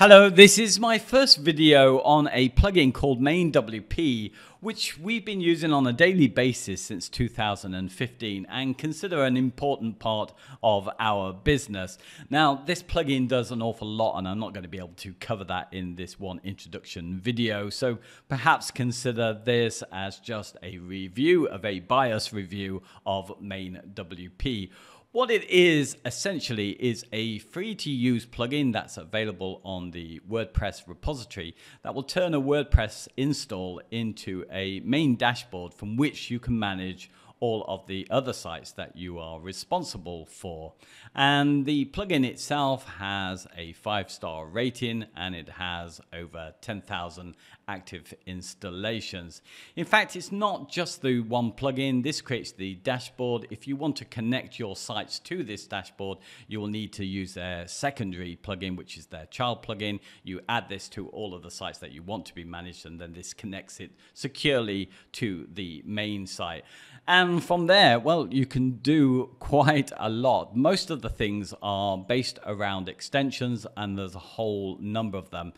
Hello, this is my first video on a plugin called MainWP, which we've been using on a daily basis since 2015 and consider an important part of our business. Now, this plugin does an awful lot and I'm not going to be able to cover that in this one introduction video. So perhaps consider this as just a review of a bias review of MainWP. What it is essentially is a free-to-use plugin that's available on the WordPress repository that will turn a WordPress install into a main dashboard from which you can manage all of the other sites that you are responsible for. And the plugin itself has a 5-star rating and it has over 10,000 active installations. In fact, it's not just the one plugin. This creates the dashboard. If you want to connect your sites to this dashboard, you will need to use their secondary plugin, which is their child plugin. You add this to all of the sites that you want to be managed, and then this connects it securely to the main site. And from there, well, you can do quite a lot. Most of the things are based around extensions, and there's a whole number of them.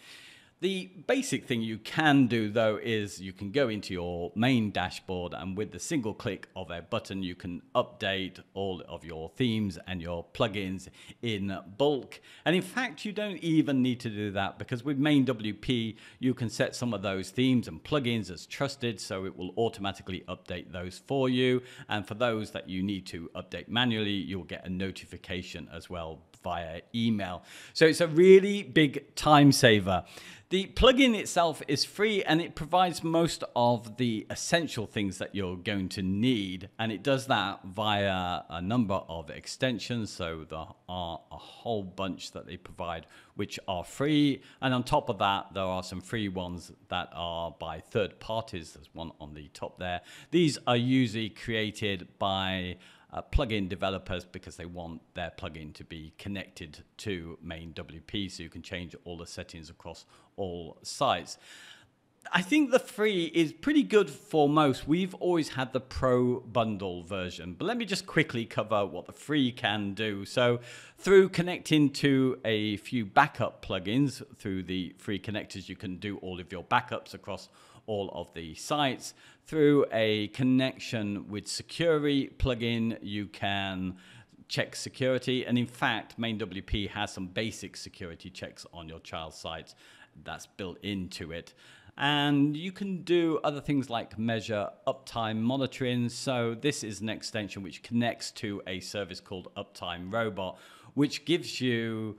The basic thing you can do, though, is you can go into your main dashboard and with the single click of a button, you can update all of your themes and your plugins in bulk. And in fact, you don't even need to do that because with MainWP, you can set some of those themes and plugins as trusted, so it will automatically update those for you. And for those that you need to update manually, you'll get a notification as well via email. So it's a really big time saver. The plugin itself is free and it provides most of the essential things that you're going to need, and it does that via a number of extensions. So there are a whole bunch that they provide which are free, and on top of that there are some free ones that are by third parties. There's one on the top there. These are usually created by plugin developers because they want their plugin to be connected to MainWP, so you can change all the settings across all sites. I think the free is pretty good for most. We've always had the pro bundle version, but let me just quickly cover what the free can do. So through connecting to a few backup plugins through the free connectors, you can do all of your backups across all of the sites. Through a connection with security plugin, you can check security, and in fact MainWP has some basic security checks on your child sites that's built into it. And you can do other things like measure uptime monitoring. So this is an extension which connects to a service called Uptime Robot, which gives you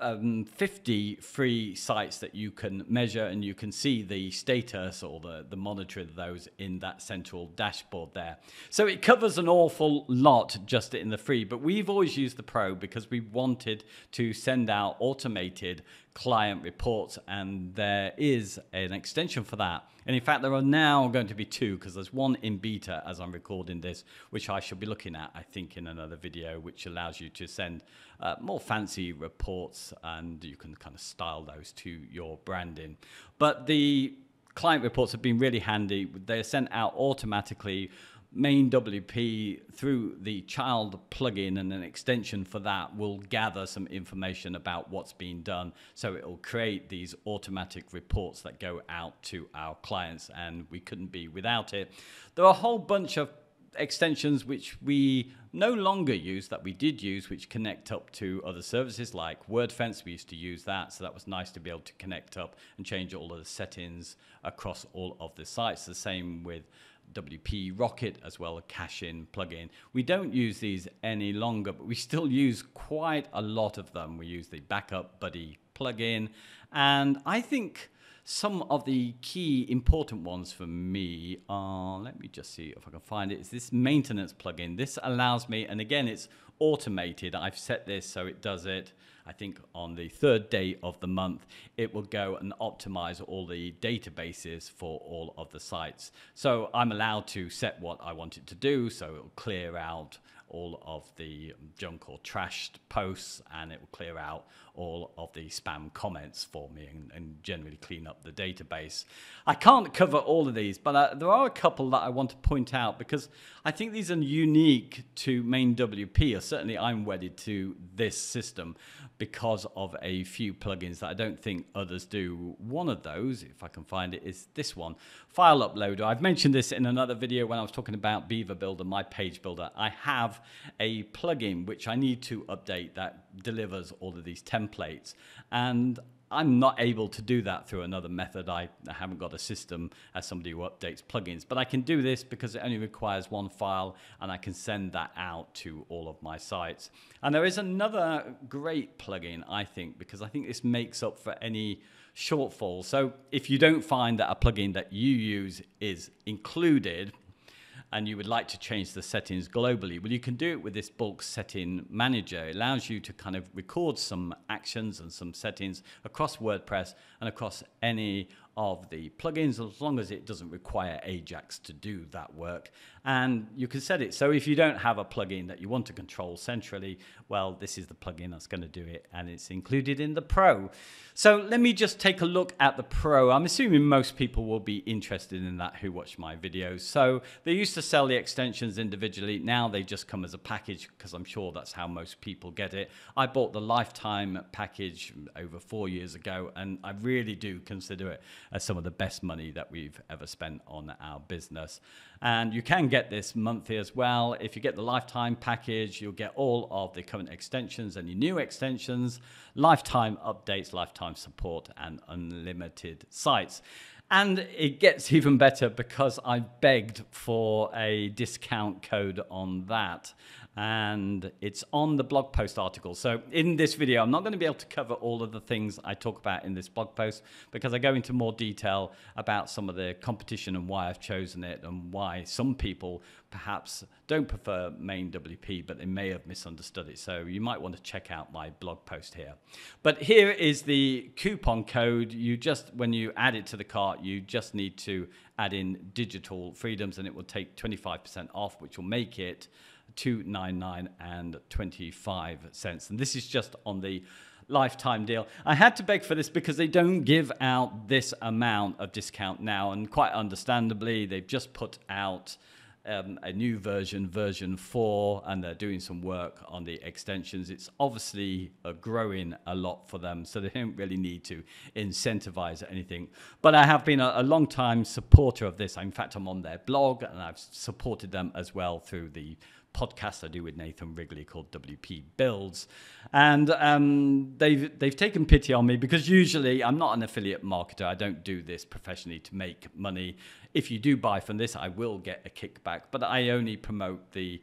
50 free sites that you can measure, and you can see the status or the monitor of those in that central dashboard there. So it covers an awful lot just in the free, but we've always used the pro because we wanted to send out automated client reports, and there is an extension for that. And in fact, there are now going to be two because there's one in beta as I'm recording this, which I shall be looking at, I think, in another video, which allows you to send more fancy reports, and you can kind of style those to your branding. But the client reports have been really handy. They're sent out automatically. MainWP, through the child plugin and an extension for that, will gather some information about what's been done, so it will create these automatic reports that go out to our clients, and we couldn't be without it. There are a whole bunch of extensions which we no longer use that we did use, which connect up to other services like WordFence. We used to use that, so that was nice to be able to connect up and change all of the settings across all of the sites. The same with WP Rocket as well, a cache-in plugin. We don't use these any longer, but we still use quite a lot of them. We use the Backup Buddy plugin, and I think some of the key important ones for me are, let me just see if I can find it, is this maintenance plugin. This allows me, and again, it's automated. I've set this so it does it, I think, on the 3rd day of the month. It will go and optimize all the databases for all of the sites. So I'm allowed to set what I want it to do, so it'll clear out all of the junk or trashed posts, and it will clear out all of the spam comments for me and generally clean up the database. I can't cover all of these, but there are a couple that I want to point out because I think these are unique to MainWP, or certainly I'm wedded to this system because of a few plugins that I don't think others do. One of those, if I can find it, is this one, File Uploader. I've mentioned this in another video when I was talking about Beaver Builder, my page builder. I have a plugin which I need to update that delivers all of these templates, and I'm not able to do that through another method. I haven't got a system as somebody who updates plugins, but I can do this because it only requires one file and I can send that out to all of my sites. And there is another great plugin, I think, because I think this makes up for any shortfall. So if you don't find that a plugin that you use is included and you would like to change the settings globally, well, you can do it with this bulk setting manager. It allows you to kind of record some actions and some settings across WordPress and across any of the plugins, as long as it doesn't require Ajax to do that work. And you can set it so if you don't have a plugin that you want to control centrally, well, this is the plugin that's going to do it, and it's included in the Pro. So let me just take a look at the Pro. I'm assuming most people will be interested in that who watch my videos. So they used to sell the extensions individually. Now they just come as a package because I'm sure that's how most people get it. I bought the lifetime package over 4 years ago, and I really do consider it as some of the best money that we've ever spent on our business. And you can get this monthly as well. If you get the lifetime package, you'll get all of the current extensions and your new extensions, lifetime updates, lifetime support, and unlimited sites. And it gets even better because I begged for a discount code on that, and it's on the blog post article. So in this video, I'm not going to be able to cover all of the things I talk about in this blog post because I go into more detail about some of the competition and why I've chosen it and why some people perhaps don't prefer MainWP, but they may have misunderstood it. So you might want to check out my blog post here. But here is the coupon code. You just, when you add it to the cart, you just need to add in Digital Freedoms, and it will take 25% off, which will make it $2.99 and 25 cents. And this is just on the lifetime deal. I had to beg for this because they don't give out this amount of discount now, and quite understandably, they've just put out a new version, version 4, and they're doing some work on the extensions. It's obviously growing a lot for them, so they don't really need to incentivize anything. But I have been a long time supporter of this. In fact, I'm on their blog, and I've supported them as well through the podcast I do with Nathan Wrigley called WP Builds. And they've taken pity on me because usually I'm not an affiliate marketer. I don't do this professionally to make money. If you do buy from this, I will get a kickback, but I only promote the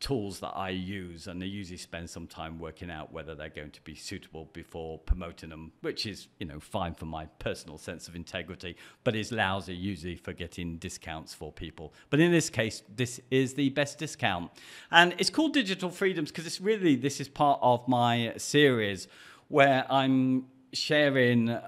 tools that I use, and they usually spend some time working out whether they're going to be suitable before promoting them, which is, you know, fine for my personal sense of integrity, but is lousy usually for getting discounts for people. But in this case, this is the best discount, and it's called Digital Freedoms because it's really, this is part of my series where I'm sharing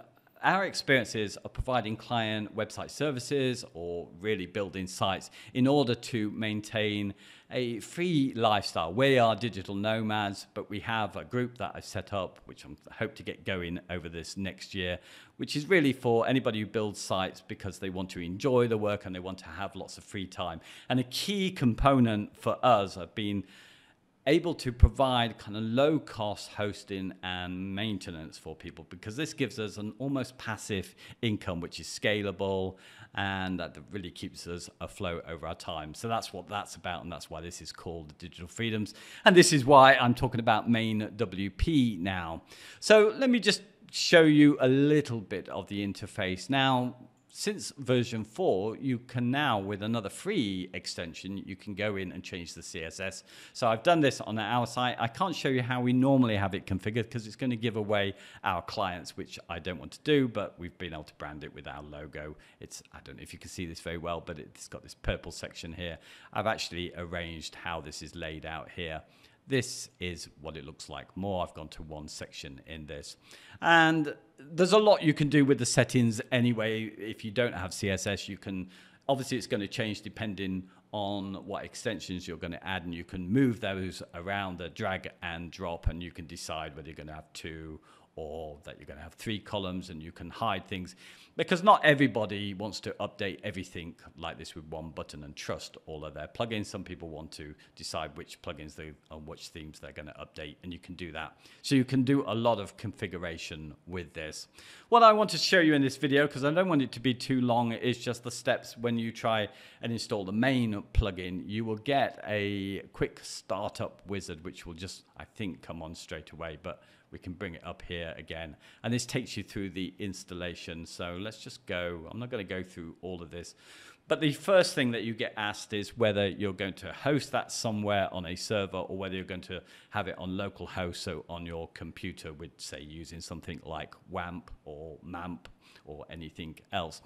our experiences of providing client website services or really building sites in order to maintain a free lifestyle. We are digital nomads, but we have a group that I've set up, which I hope to get going over this next year, which is really for anybody who builds sites because they want to enjoy the work and they want to have lots of free time. And a key component for us have been able to provide kind of low-cost hosting and maintenance for people, because this gives us an almost passive income which is scalable, and that really keeps us afloat over our time. So that's what that's about, and that's why this is called Digital Freedoms, and this is why I'm talking about MainWP now. So let me just show you a little bit of the interface. Now, since version 4, you can now, with another free extension, you can go in and change the CSS. So I've done this on our site. I can't show you how we normally have it configured because it's going to give away our clients, which I don't want to do, but we've been able to brand it with our logo. It's, I don't know if you can see this very well, but it's got this purple section here. I've actually arranged how this is laid out here. This is what it looks like more. I've gone to one section in this. And there's a lot you can do with the settings anyway. If you don't have CSS, you can Obviously, it's going to change depending on what extensions you're going to add, and you can move those around the drag and drop, and you can decide whether you're going to have two or that you're going to have three columns, and you can hide things, because not everybody wants to update everything like this with one button and trust all of their plugins. Some people want to decide which plugins and which themes they're going to update, and you can do that. So you can do a lot of configuration with this. What I want to show you in this video, because I don't want it to be too long, is just the steps when you try and install the main plugin. You will get a quick startup wizard, which will just, I think, come on straight away, but we can bring it up here again, and this takes you through the installation. So let's just go. I'm not going to go through all of this, but the first thing that you get asked is whether you're going to host that somewhere on a server or whether you're going to have it on localhost, so on your computer with, say, using something like WAMP or MAMP or anything else.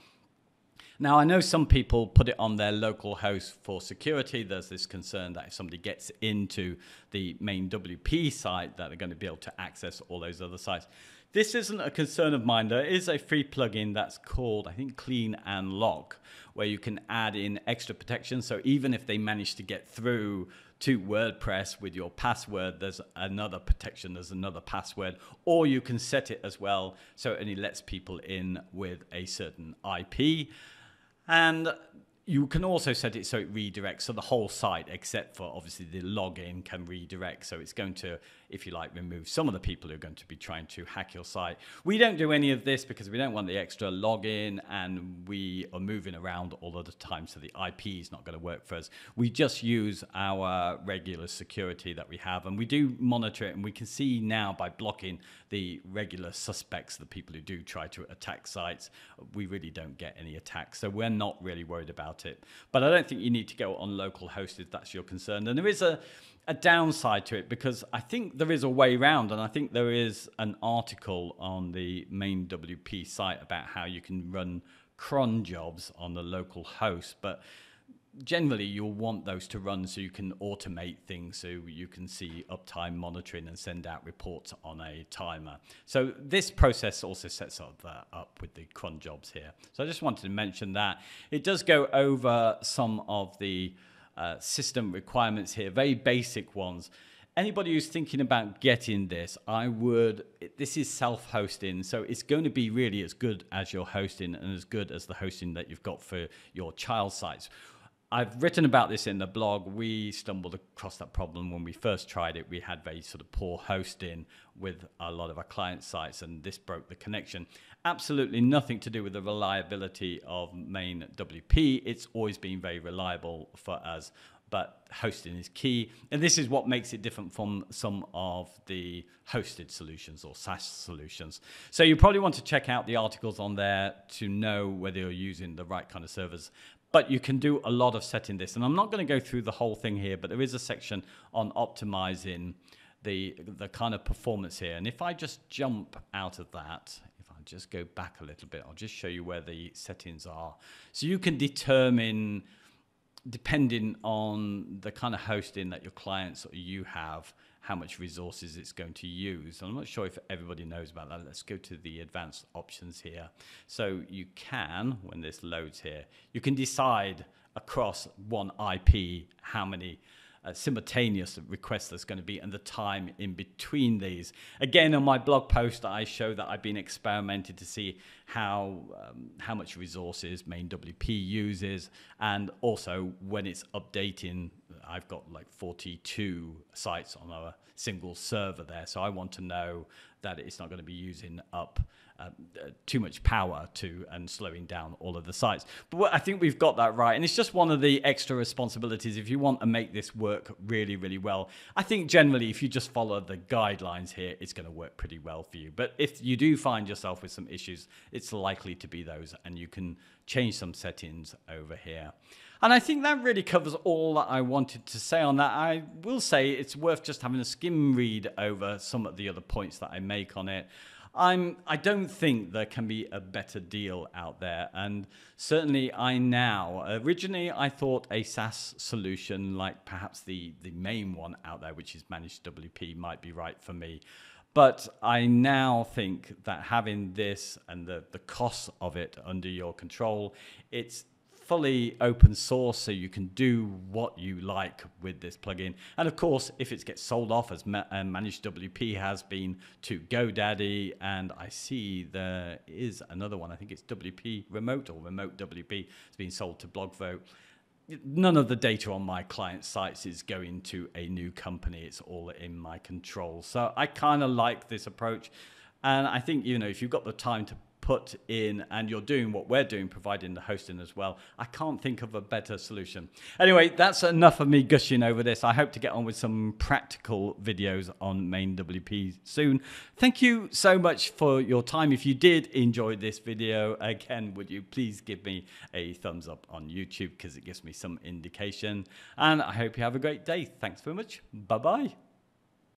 Now, I know some people put it on their local host for security. There's this concern that if somebody gets into the main WP site, that they're going to be able to access all those other sites. This isn't a concern of mine. There is a free plugin that's called, I think, Clean and Lock, where you can add in extra protection. So even if they manage to get through to WordPress with your password, there's another protection, there's another password, or you can set it as well so it only lets people in with a certain IP. And you can also set it so it redirects, so the whole site, except for obviously the login, can redirect. So it's going to, if you like, remove some of the people who are going to be trying to hack your site. We don't do any of this because we don't want the extra login, and we are moving around all of the time, so the IP is not going to work for us. We just use our regular security that we have, and we do monitor it, and we can see now by blocking the regular suspects, the people who do try to attack sites, we really don't get any attacks. So we're not really worried about it, but I don't think you need to go on local host if that's your concern. And there is a downside to it, because I think there is a way around, and I think there is an article on the main WP site about how you can run cron jobs on the local host, but generally you'll want those to run so you can automate things, so you can see uptime monitoring and send out reports on a timer. So this process also sets that up with the cron jobs here. So I just wanted to mention that. It does go over some of the system requirements here, very basic ones. Anybody who's thinking about getting this, this is self-hosting, so it's going to be really as good as your hosting and as good as the hosting that you've got for your child sites. I've written about this in the blog. We stumbled across that problem when we first tried it. We had very sort of poor hosting with a lot of our client sites, and this broke the connection. Absolutely nothing to do with the reliability of main WP. It's always been very reliable for us, but hosting is key. And this is what makes it different from some of the hosted solutions or SaaS solutions. So you probably want to check out the articles on there to know whether you're using the right kind of servers. But you can do a lot of setting this. And I'm not going to go through the whole thing here, but there is a section on optimizing the kind of performance here. And if I just jump out of that, if I just go back a little bit, I'll just show you where the settings are. So you can determine, depending on the kind of hosting that your clients or you have, how much resources it's going to use. I'm not sure if everybody knows about that. Let's go to the advanced options here. So you can, when this loads here, you can decide across one IP how many simultaneous requests there's going to be and the time in between these. Again, on my blog post, I show that I've been experimenting to see how much resources main WP uses, and also when it's updating. I've got like 42 sites on a single server there, so I want to know that it's not going to be using up too much power and slowing down all of the sites. But I think we've got that right, and it's just one of the extra responsibilities if you want to make this work really, really well. I think generally if you just follow the guidelines here, it's going to work pretty well for you. But if you do find yourself with some issues, it's likely to be those, and you can change some settings over here. And I think that really covers all that I wanted to say on that. I will say it's worth just having a skim read over some of the other points that I make on it. I don't think there can be a better deal out there, and certainly originally I thought a SaaS solution like perhaps the main one out there, which is Managed WP, might be right for me. But I now think that having this and the costs of it under your control, it's fully open source, so you can do what you like with this plugin. And of course, if it gets sold off, as ManageWP has been, to GoDaddy, and I see there is another one, I think it's WP Remote or Remote WP, it's been sold to Blogvote. None of the data on my client sites is going to a new company. It's all in my control. So I kind of like this approach. And I think, you know, if you've got the time to put in, and you're doing what we're doing, providing the hosting as well, I can't think of a better solution. Anyway, that's enough of me gushing over this. I hope to get on with some practical videos on MainWP soon. Thank you so much for your time. If you did enjoy this video, again, would you please give me a thumbs up on YouTube, because it gives me some indication. And I hope you have a great day. Thanks very much. Bye-bye.